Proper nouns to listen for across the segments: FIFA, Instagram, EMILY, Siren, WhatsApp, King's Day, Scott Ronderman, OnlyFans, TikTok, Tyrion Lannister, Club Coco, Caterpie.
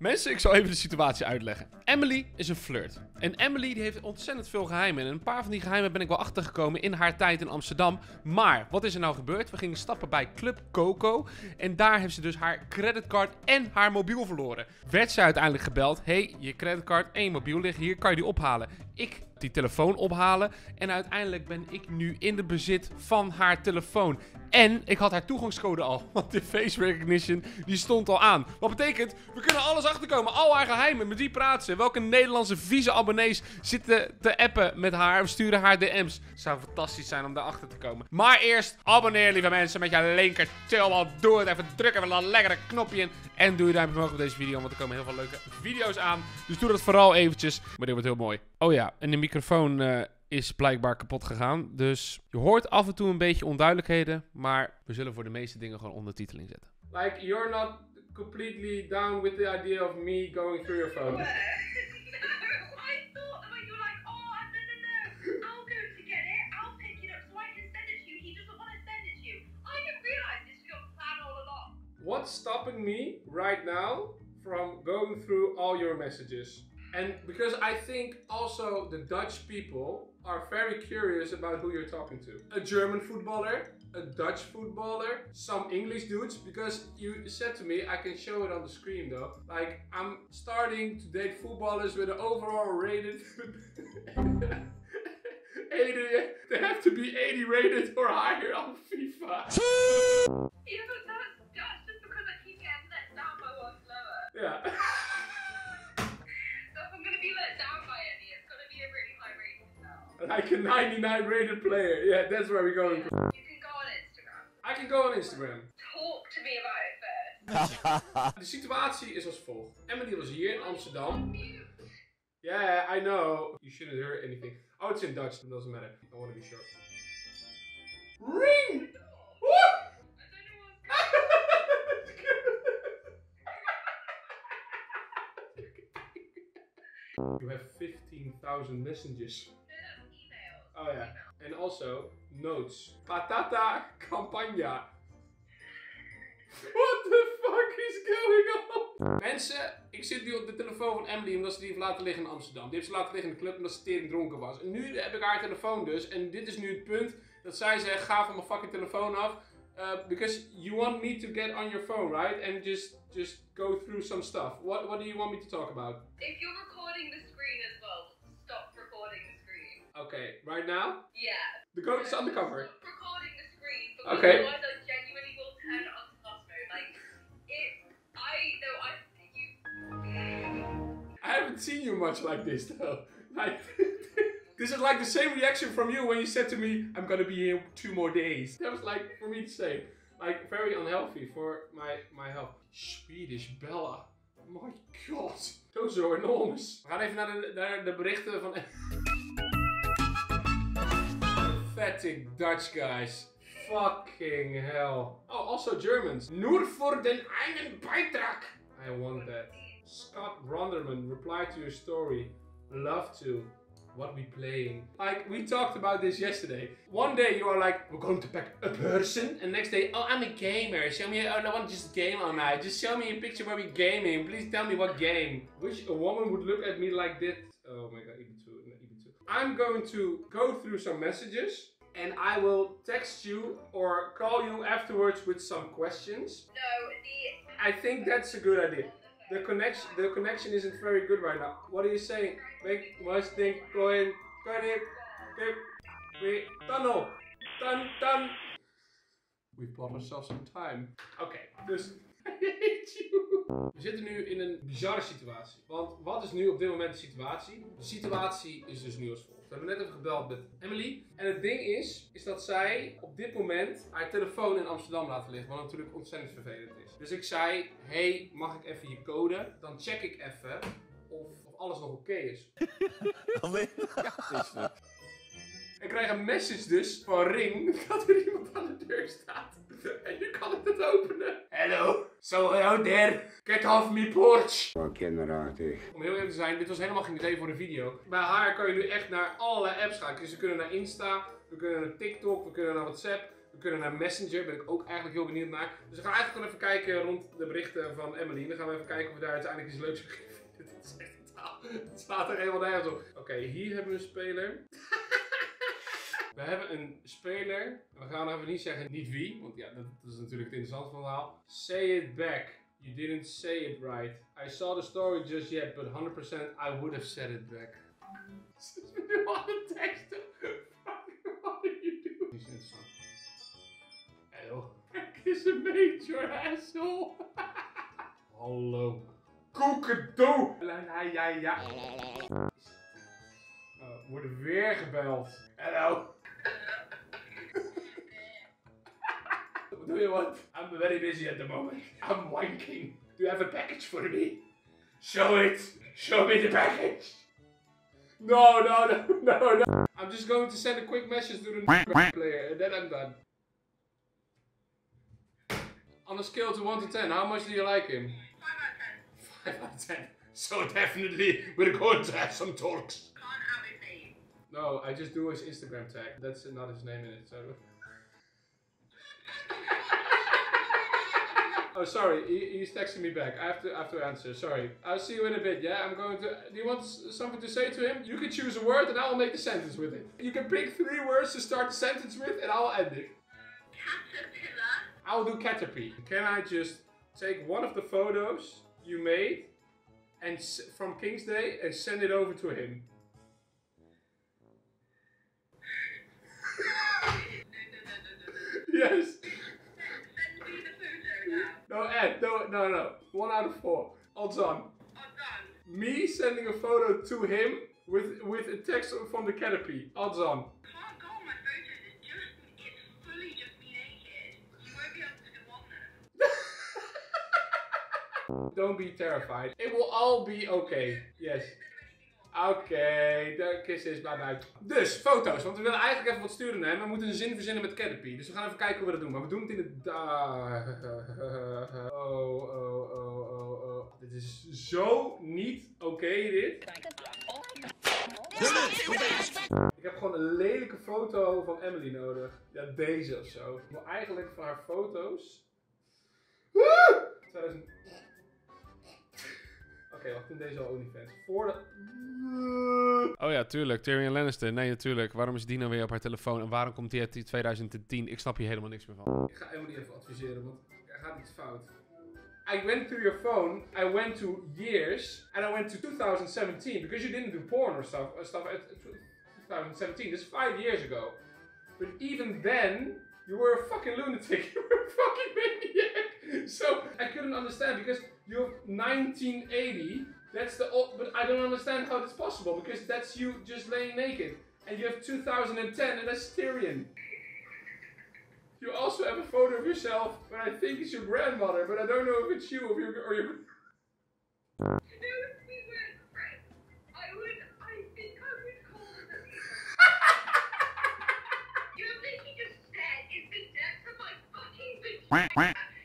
Mensen, ik zal even de situatie uitleggen. Emily is een flirt. En Emily die heeft ontzettend veel geheimen. En een paar van die geheimen ben ik wel achtergekomen in haar tijd in Amsterdam. Maar, wat is er nou gebeurd? We gingen stappen bij Club Coco. En daar heeft ze dus haar creditcard en haar mobiel verloren. Werd ze uiteindelijk gebeld. Hé, je creditcard en je mobiel liggen hier. Kan je die ophalen? Ik die telefoon ophalen. En uiteindelijk ben ik nu in de bezit van haar telefoon. En ik had haar toegangscode al. Want de face recognition die stond al aan. Wat betekent, we kunnen alles achterkomen. Al haar geheimen, met die praten ze. Welke Nederlandse vieze abonnees zitten te appen met haar. Of sturen haar DM's. Zou fantastisch zijn om daarachter te komen. Maar eerst, abonneer lieve mensen met je linker tilbal. Doe het even, druk even dat lekkere knopje in. En doe je duimpje omhoog op deze video. Want er komen heel veel leuke video's aan. Dus doe dat vooral eventjes. Maar dit wordt heel mooi. Oh ja, en de microfoon is blijkbaar kapot gegaan. Dus je hoort af en toe een beetje onduidelijkheden. Maar we zullen voor de meeste dingen gewoon ondertiteling zetten. Like, you're not completely down with the idea of me going through your phone. No, I thought that you were like, oh, no. I'll go to get it. I'll pick it up so I can send it to you. He doesn't want to send it to you. I didn't realize this was your plan all along. What's stopping me right now from going through all your messages? And because I think also the Dutch people are very curious about who you're talking to. A German footballer, a Dutch footballer, some English dudes. Because you said to me, I can show it on the screen though. Like, I'm starting to date footballers with an overall rated 80. They have to be 80 rated or higher on FIFA. Even though it's Dutch, just because I keep getting let down by one lower. Yeah. Like a 99 rated player. Yeah, that's where we're going. You can go on Instagram. I can go on Instagram. Talk to me about it first. De situatie is als volgt. Emily was hier in Amsterdam. Yeah, I know. You shouldn't hear anything. Oh, it's in Dutch. It doesn't matter. I want to be sure. Ring! You have 15,000 messages. Oh yeah, and also notes. Patata campagna. What the fuck is going on? Mensen, ik zit nu op de telefoon van Emily omdat ze die heeft laten liggen in Amsterdam. Die heeft ze laten liggen in de club omdat ze tering dronken was. En nu heb ik haar telefoon dus. En dit is nu het punt dat zij zegt, ga van mijn fucking telefoon af. Because you want me to get on your phone, right? And just go through some stuff. What do you want me to talk about? If you're recording the screen as well, stop recording the screen. Okay, right now? Yeah. The code is undercover. Stop recording the screen because otherwise I genuinely will turn it on to lost mode. Like, I haven't seen you much like this though. Like, this is like the same reaction from you when you said to me, I'm gonna be here 2 more days. That was like, for me to say, like, very unhealthy for my health. Swedish Bella. Oh my god. Those are enormous. We gaan even naar de berichten van... Pathetic Dutch guys. Fucking hell. Oh, also Germans. Nur voor den einen Beitrag. I want that. Scott Ronderman replied to your story. Love to. What we playing? Like, we talked about this yesterday. One day you are like, we're going to pack a person. And next day, oh, I'm a gamer. Show me, oh, no one just game all night. Just show me a picture where we're gaming. Please tell me what game. Wish a woman would look at me like this. Oh my god, even two. I'm going to go through some messages. And I will text you or call you afterwards with some questions. No, I think that's a good idea. The connection isn't very good right now. What are you saying? Make must think going we tunnel. Dun. We bought ourselves some time. Okay, dus I hate you. We zitten nu in een bizarre situatie. Want wat is nu op dit moment de situatie? De situatie is dus nu als volgt. We hebben net even gebeld met Emily. En het ding is dat zij op dit moment haar telefoon in Amsterdam laat liggen. Wat natuurlijk ontzettend vervelend is. Dus ik zei, hey, mag ik even je code? Dan check ik even of alles nog oké is. Alleen? Ja. Ik krijg een message dus van Ring dat er iemand aan de deur staat. En nu kan ik dat openen. Hello. So hello there. Get off me porch. Wat kinderachtig. Om heel eerlijk te zijn, dit was helemaal geen idee voor de video. Bij haar kan je nu echt naar alle apps gaan. Dus we kunnen naar Insta, we kunnen naar TikTok, we kunnen naar WhatsApp. We kunnen naar Messenger, ben ik ook eigenlijk heel benieuwd naar. Dus we gaan eigenlijk gewoon even kijken rond de berichten van Emily. En dan gaan we even kijken of we daar uiteindelijk iets leuks kunnen vinden. Dit is echt totaal. Het slaat er helemaal nergens op. Oké, hier hebben we een speler. We hebben een speler. We gaan even niet zeggen niet wie, want ja, dat is natuurlijk het interessante verhaal. Say it back. You didn't say it right. I saw the story just yet, but 100% I would have said it back. Ze is nu al de teksten. What are you doing? Dit is interessant. Ew. Back is a major asshole. Hallo. Koekendoe. Ja, ja, ja. Wordt weer gebeld. Hallo. Do you what? I'm very busy at the moment. I'm wanking. Do you have a package for me? Show it. Show me the package. No, no, no, no, no. I'm just going to send a quick message to the player and then I'm done. On a scale to 1 to 10, how much do you like him? 5 out of 10. 5 out of 10. So definitely we're going to have some talks. Can't have his name. No, I just do his Instagram tag. That's not his name in it, so... Oh, sorry, he's texting me back. I have to answer, sorry. I'll see you in a bit, yeah? I'm going to... Do you want something to say to him? You can choose a word and I'll make a sentence with it. You can pick 3 words to start the sentence with and I'll end it. Caterpillar. I'll do Caterpie. Can I just take one of the photos you made and from King's Day and send it over to him? Yes. No, Ed, no, no, no. 1 out of 4. All done. All done. Me sending a photo to him with a text from the Caterpie. All done. Can't go on my photos. It's fully just me naked. You won't be able to do one now. Don't be terrified. It will all be okay. Yes. Oké, de kisses, bye bye. Dus, foto's, want we willen eigenlijk even wat sturen naar hem. We moeten een zin verzinnen met Caterpie. Dus we gaan even kijken hoe we dat doen. Maar we doen het in het... Oh, oh, oh, oh, oh. Dit is zo niet oké, dit. Ik heb gewoon een lelijke foto van Emily nodig. Ja, deze of zo. Ik wil eigenlijk van haar foto's... 2000... Oké, wacht, in deze al OnlyFans. Voor de... Oh ja, tuurlijk. Tyrion Lannister. Nee, natuurlijk. Waarom is die nou weer op haar telefoon? En waarom komt die uit 2010? Ik snap hier helemaal niks meer van. Ik ga Emily even adviseren, want er gaat iets fout. I went through your phone. I went to years. And I went to 2017. Because you didn't do porn or stuff. Stuff at 2017. That's 5 years ago. But even then... You were a fucking lunatic. You were a fucking maniac. So I couldn't understand because you're 1980. That's the old. But I don't understand how that's possible because that's you just laying naked, and you have 2010, and that's Tyrion. You also have a photo of yourself, but I think it's your grandmother. But I don't know if it's you or your. Or your...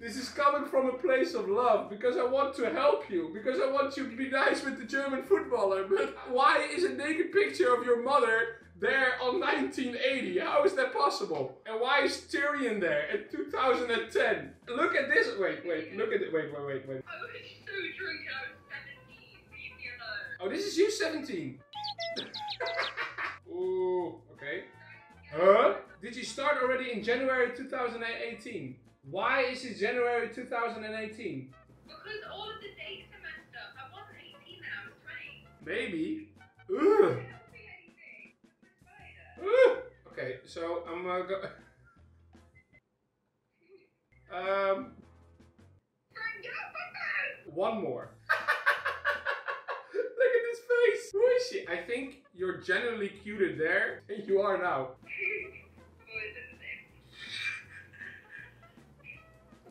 This is coming from a place of love, because I want to help you, because I want you to be nice with the German footballer, but why is a naked picture of your mother there on 1980? How is that possible? And why is Tyrion there at 2010? Look at this, wait, look at it, wait. I was so drunk and I was 17, leave me alone. Oh, this is you 17. Ooh, okay. Huh? Did you start already in January 2018? Why is it January 2018? Because all of the dates are messed up. I wasn't 18 then, I was 20. Maybe. Ugh. Okay, so I'm go. One more. Look at this face. Who is she? I think you're generally cuter there than you are now.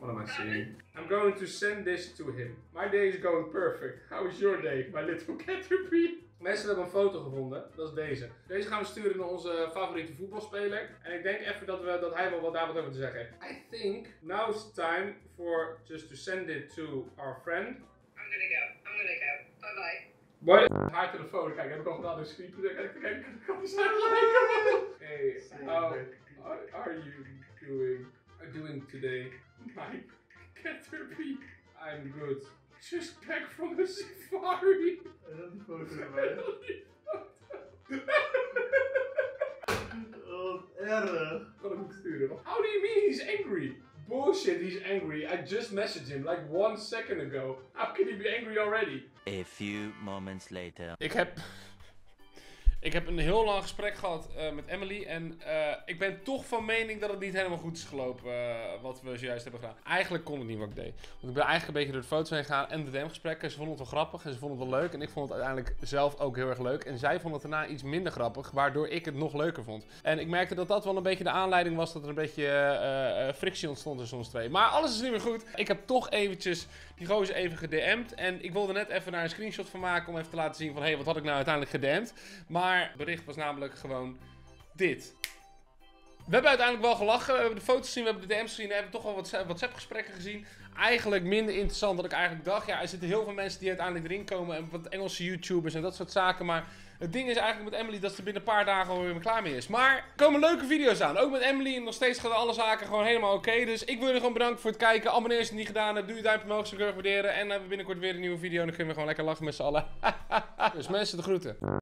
What am I seeing? I'm going to send this to him. My day is going perfect. How is your day, my little Caterpie? Mensen hebben een foto gevonden. Dat is deze. Deze gaan we sturen naar onze favoriete voetbalspeler. En ik denk even dat hij wel wat daar wat over te zeggen heeft. I think now it's time for just to send it to our friend. I'm gonna go. Bye bye. Boy, haar telefoon. Kijk, heb ik al gedaan door screen. Kijk, ik kan niet zijn. Hey, how are you doing today? My Caterpie. I'm good. Just back from the safari. I don't photo man. How do you mean he's angry? Bullshit, he's angry. I just messaged him like 1 second ago. How can he be angry already? A few moments later. Ik heb een heel lang gesprek gehad met Emily en ik ben toch van mening dat het niet helemaal goed is gelopen wat we zojuist hebben gedaan. Eigenlijk kon het niet wat ik deed. Want ik ben eigenlijk een beetje door de foto's heen gegaan en de DM-gesprekken. Ze vonden het wel grappig en ze vonden het wel leuk en ik vond het uiteindelijk zelf ook heel erg leuk. En zij vonden het daarna iets minder grappig, waardoor ik het nog leuker vond. En ik merkte dat dat wel een beetje de aanleiding was dat er een beetje frictie ontstond tussen ons twee. Maar alles is nu weer goed. Ik heb toch eventjes die gozer even gedm'd en ik wilde net even daar een screenshot van maken om even te laten zien van hey, wat had ik nou uiteindelijk gedm'd. Maar het bericht was namelijk gewoon dit. We hebben uiteindelijk wel gelachen. We hebben de foto's gezien, we hebben de DM's gezien. We hebben toch wel wat WhatsApp-gesprekken gezien. Eigenlijk minder interessant dan ik eigenlijk dacht. Ja, er zitten heel veel mensen die uiteindelijk erin komen. En wat Engelse YouTubers en dat soort zaken. Maar het ding is eigenlijk met Emily dat ze binnen een paar dagen alweer klaar mee is. Maar er komen leuke video's aan. Ook met Emily. En nog steeds gaan alle zaken gewoon helemaal oké. Dus ik wil jullie gewoon bedanken voor het kijken. Abonneer als je het niet gedaan hebt. Doe je duimpje omhoog, zou ik heel erg waarderen. En dan hebben we binnenkort weer een nieuwe video. En dan kunnen we gewoon lekker lachen met z'n allen. Dus mensen, de groeten.